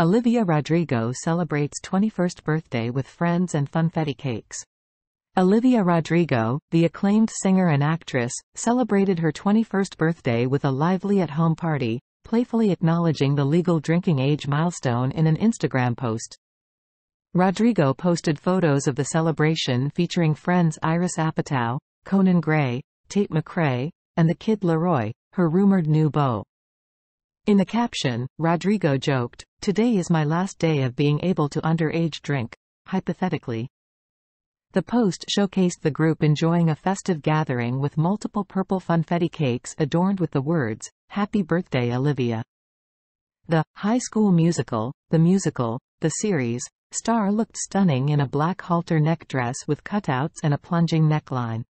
Olivia Rodrigo celebrates 21st birthday with friends and funfetti cakes. Olivia Rodrigo, the acclaimed singer and actress, celebrated her 21st birthday with a lively at-home party, playfully acknowledging the legal drinking age milestone in an Instagram post. Rodrigo posted photos of the celebration featuring friends Iris Apatow, Conan Gray, Tate McRae, and The Kid Laroi, her rumored new beau. In the caption, Rodrigo joked, "Today is my last day of being able to underage drink, hypothetically." The post showcased the group enjoying a festive gathering with multiple purple funfetti cakes adorned with the words, "Happy Birthday Olivia." The High School Musical, The Series star looked stunning in a black halter neck dress with cutouts and a plunging neckline.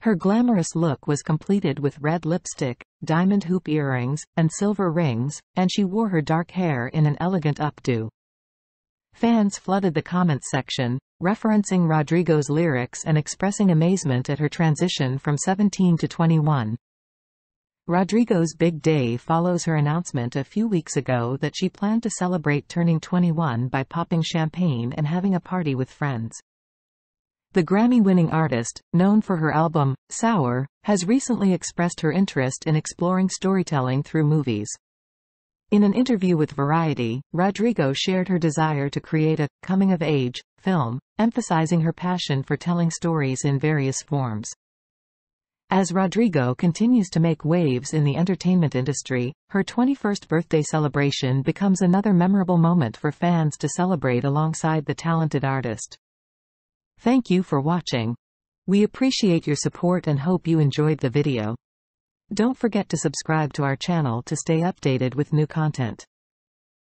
Her glamorous look was completed with red lipstick, diamond hoop earrings, and silver rings, and she wore her dark hair in an elegant updo. Fans flooded the comments section, referencing Rodrigo's lyrics and expressing amazement at her transition from 17 to 21. Rodrigo's big day follows her announcement a few weeks ago that she planned to celebrate turning 21 by popping champagne and having a party with friends. The Grammy-winning artist, known for her album, Sour, has recently expressed her interest in exploring storytelling through movies. In an interview with Variety, Rodrigo shared her desire to create a coming-of-age film, emphasizing her passion for telling stories in various forms. As Rodrigo continues to make waves in the entertainment industry, her 21st birthday celebration becomes another memorable moment for fans to celebrate alongside the talented artist. Thank you for watching. We appreciate your support and hope you enjoyed the video. Don't forget to subscribe to our channel to stay updated with new content.